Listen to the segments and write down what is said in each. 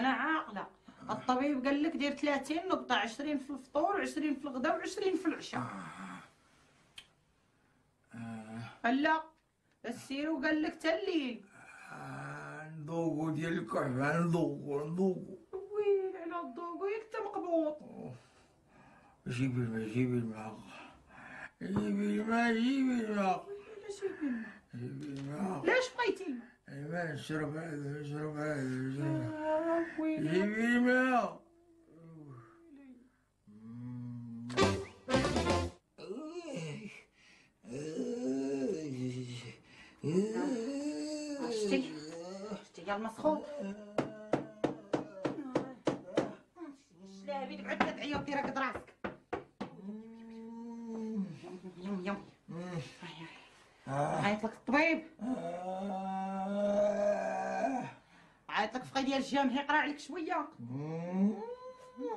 انا عاقله. الطبيب قال لك دير 30 نقطه، 20 في الفطور، 20 في الغداء، و20 في العشاء. لا السيرو قال لك تا الليل. نضوقو ديال الكعبه، نضوقو. ويلي على الضوقو، ياك تا مقبوط. جيبي الماء، جيبي الماء، جيبي الماء، جيبي الماء. علاش بغيتي الماء؟ الماء نشرب هذا، نشرب هذا، جيبي الماء. شتي شتي يا المسخوط، شلابي تقعد تدعي وانتي راكد راسك. يم يم عيط لك الطبيب، عيط لك فقي ديال الجامع يقرا عليك شويه.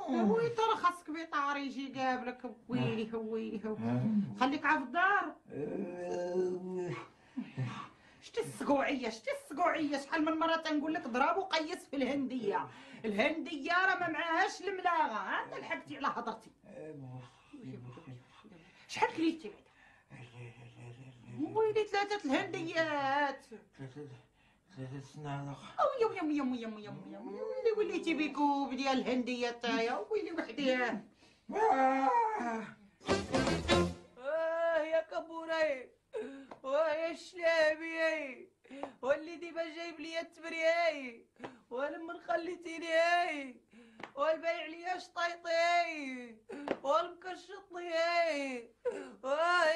وي ترى خاصك بيطار يجي قابلك. ويلي ويلي خليك عا في الدار. شتي السقوعيه، شتي السقوعيه، شحال من مره تنقول لك ضرب وقيس في الهنديه، الهنديه راه ما معاهاش الملاغه. ها لحقتي على هضرتي، شحال كليتي بعدا؟ ويلي ثلاثه الهنديات، ثلاثه صنالق. ويلي ويلي ويلي ويلي ويلي وليتي بكوب ديال الهنديه تايا. ويلي وحديها. يا كبوري، ويا الشلابي، واللي ديما جايب ليا التبرياي، ولما خليتيني، والبايع ليا شطيطي، والمكشطني.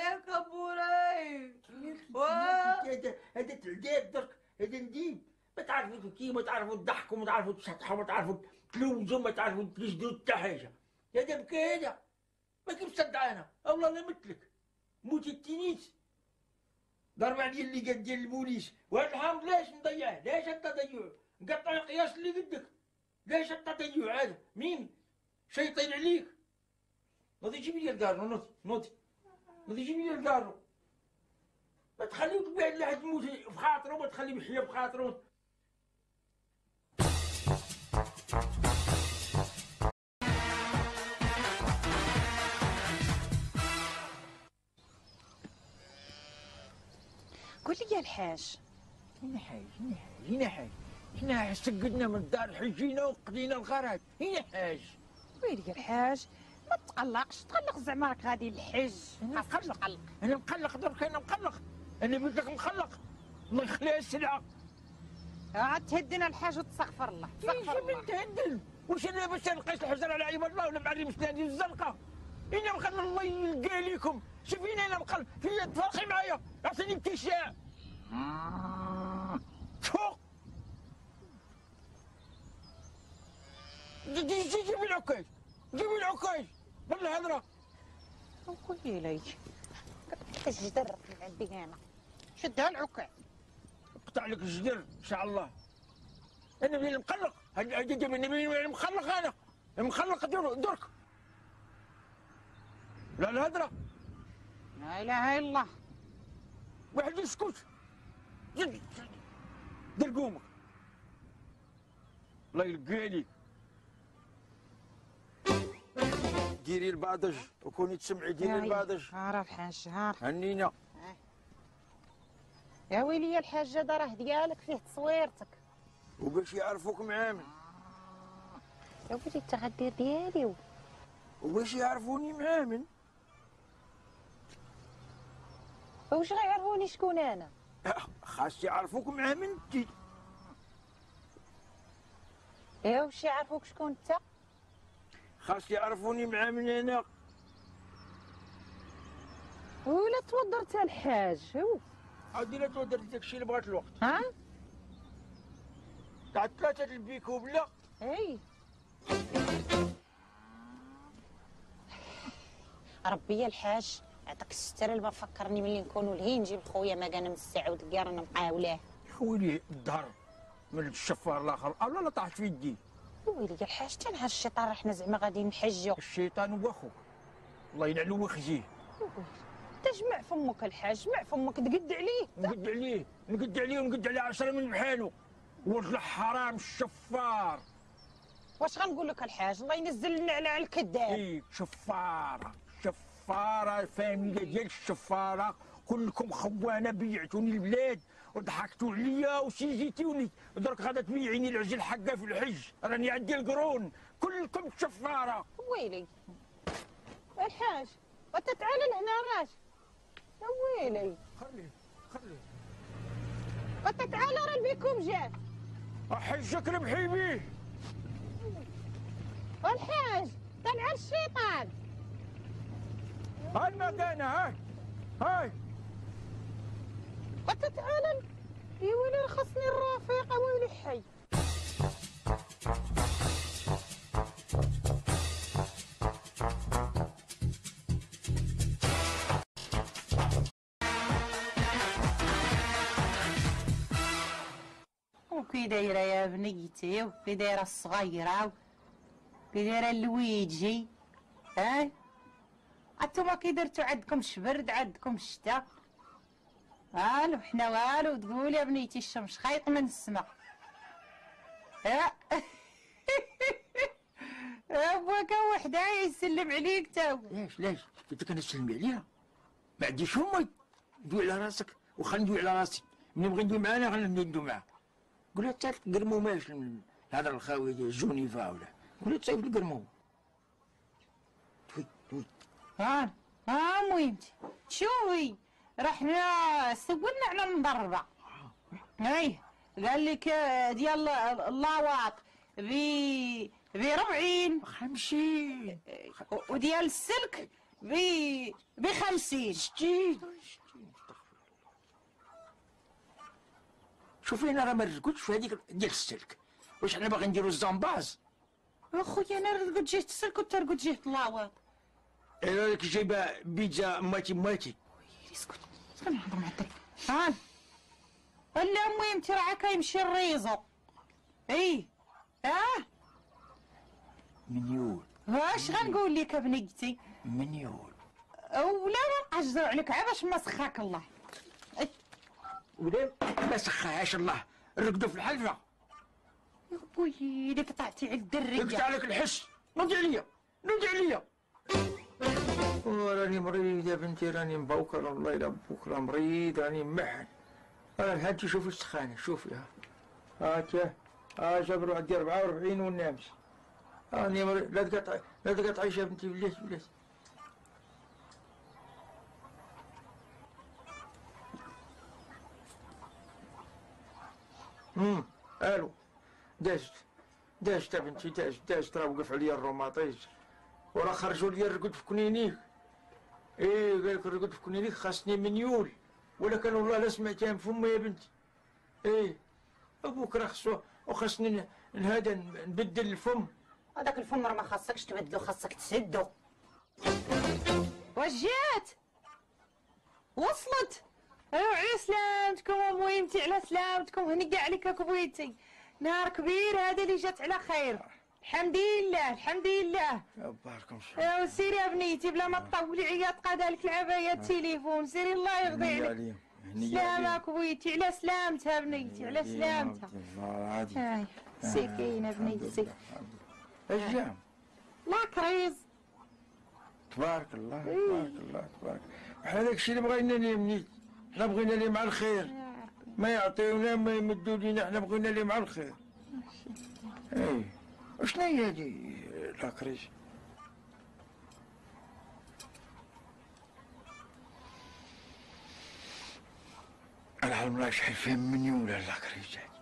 يا كبوري، هذا تعذاب درك، هذا نديب. ما تعرفوا تبكيو، ما تعرفوا تضحكوا، ما تعرفوا تشطحوا، ما تعرفوا تلوزوا، ما تعرفوا تجدوا حتى حاجه. هذا بكى هذا، ما كيفاش تدعانا. والله لا مثلك، موتي التينيس، ضرب عليا اللي قد ديال البوليس. وهاد الحامض لاش نضيعه؟ لاش التضيع؟ نقطع القياس اللي قدك، لاش التضيع هذا؟ مين شيطين عليك؟ نوضي جيب لي الكارو، نوضي نوضي نوضي جيب لي الكارو. ما تخليوك بعد لحد موت في خاطرو، ما تخلي يحيى في خاطرو. قول لي يا الحاج، هنا حاج، هنا حاج، هنا حاج، هنا سقدنا من الدار، حجينا وقضينا الغرض، هنا حاج. ويلي يا الحاج، ما تقلقش، تقلق زعما راك غادي للحج. انا مقلق، انا مقلق درك، انا مقلق، انا قلت لك مقلق. الله يخليها السلعه. عاد تهدنا الحاج وتستغفر الله، تستغفر الله. كيفاش نتهدن؟ واش انا باش نقيس الحجر على عباد الله ولا معري مسنادي الزنقه؟ انا مقلق، الله يلقى لكم. شوفيني انا مقلق، فيا تفرقي معايا، عطيني ابتشاع. فوق جيبي العكاش، جيبي العكاش بالهضره. ويلي الجدر من عندي انا، شدها العكاش قطع لك الجدر ان شاء الله. انا ملي مقلق، هذا ملي مقلق، انا مقلق درك لا الهضره. لا اله الا الله، واحد يسكت. دير قومك، الله يلقى ليك. ديري البادج وكوني تسمعي، ديري البادج. راه الحاج هار هنينا. يا ويلي يا الحاج، هذا راه ديالك فيه تصويرتك وباش يعرفوك معامل. يا ويلي انت غدير ديالي وباش يعرفوني معامل. واش غيعرفوني شكون انا؟ خاص يعرفوك مع من انتي. ايوا واش يعرفوك شكون انت؟ خاص يعرفوني مع من انا. ولا تودرت الحاج، شوف عاودي لا تودرت داكشي اللي بغات الوقت. ها؟ تاع ثلاثة البيكوب لا؟ اي ربي يا الحاج عطاك الستر، اللي ما فكرني ملي نكونوا لهي نجيب خويا ما كان مستعود كاع رانا مقاولاه. ويلي الظهر من الشفار الاخر، الله لا طاحت في يدي. ويلي يا الحاج، حتى نهار الشيطان حنا زعما غادي نحجوا. الشيطان هو خوك، الله ينعلو ويخزيه. تجمع فمك الحاج، جمع فمك، تقد عليه. نقد عليه، نقد عليه ونقد على 10 من بحالو. ولد الحرام الشفار واش غنقول لك الحاج الله ينزل على الكذاب. اي شفاره شفاره الفاميليا ديال الشفاره كلكم خوانه بيعتوني البلاد وضحكتوا عليا وشي جيتوني درك غادا تبيعيني العجل حقا في الحج راني عندي القرون كلكم شفاره. ويلي الحاج وتتعال لهنا الراجل ويلي خليه خليه وتتعال راه بكم جاء احجك ربحي بيه والحاج طلع الشيطان المكانه هاي هاي وتتعال يا ويلي رخصني الرفيق ويلي حي. وكي دايره يا بنيتي وكي دايره الصغيره وكي دايره لويجي ها انتوما كي درتو عندكمش برد عندكمش شتا والو حنا والو تقول يا بنيتي الشمس خايط من السماء ها بواك وحده يسلم عليك تا هو. علاش علاش قلت لك انا نسلم عليها ما عنديش امي دوي على راسك وخا ندوي على راسي ملي بغي ندوي معاها غندوي معاها قول لها تصايب الكرموماش الهضره الخاويه ديال جونيفا ولا قول لها تصايب الكرموم توي توي ها ها مويمتي شوفي رحنا سولنا على المضربه اي قال لك ديال اللاواط ب40 50 وديال السلك ب50 60 شوفي انا راه ما رزقتش في هذيك ديال السلك واش حنا باغي نديرو الزنباز اخويا انا رزقت جهه السلك وانت رزقت جهه اللاواط انا لك جايبه بيتزا ماتي ويلي اسكت غنهضر مع الدري ها لا مهمتي راه كيمشي الريزو اي اه منيول واش غنقول لك ابنيتي منيول ولا ما نقدر عليك عا باش ما سخاك الله ولا ما سخاهاش الله رقدوا في الحلفه يا بويلي اللي قطعتي على الدريه قطعت عليك الحس ردي عليا ردي عليا راني مريض يا بنتي راني مبوكر والله الا بكره مريض راني محن هاتي شوفي السخانه شوفيها هاتي ها جابرو عندي 44 والنامس راني مريض لا تقطعي لا تقطعي يا بنتي بلاتي بلاتي الو دازت يا بنتي دازت راه وقف عليا الروماتيزم وراه خرجوا لي الرقد في كنينيك ايه قال لك الرقد في كنينيك خاصني منيول ولكن والله لا سمعتها من فمي يا بنتي ايه ابوك راه خصو وخاصني هذا نبدل الفم هذاك الفم راه ما خاصكش تبدلو خاصك تسدو واش جات وصلت أيوا على سلامتكم ومهمتي على سلامتكم هنيا عليك كبويتي نهار كبير هذا اللي جات على خير الحمد لله الحمد لله باركم فيك ايوا سيري يا بنيتي بلا ما تطولي عيا تقادها لك العبايه التليفون سيري الله يرضي عليك سلامة كبويتي على سلامتها بنيتي على سلامتها هاي سكينه بنيتي اش جا لا كريز تبارك الله تبارك الله تبارك بحال هذاك الشيء اللي بغينا ليه منيت حنا بغينا ليه مع الخير ما يعطيونا ما يمدوا لينا حنا بغينا ليه مع الخير اي شنو هي هادي لاكريج العالم لا يشحن فيهم منيول هاد لاكريج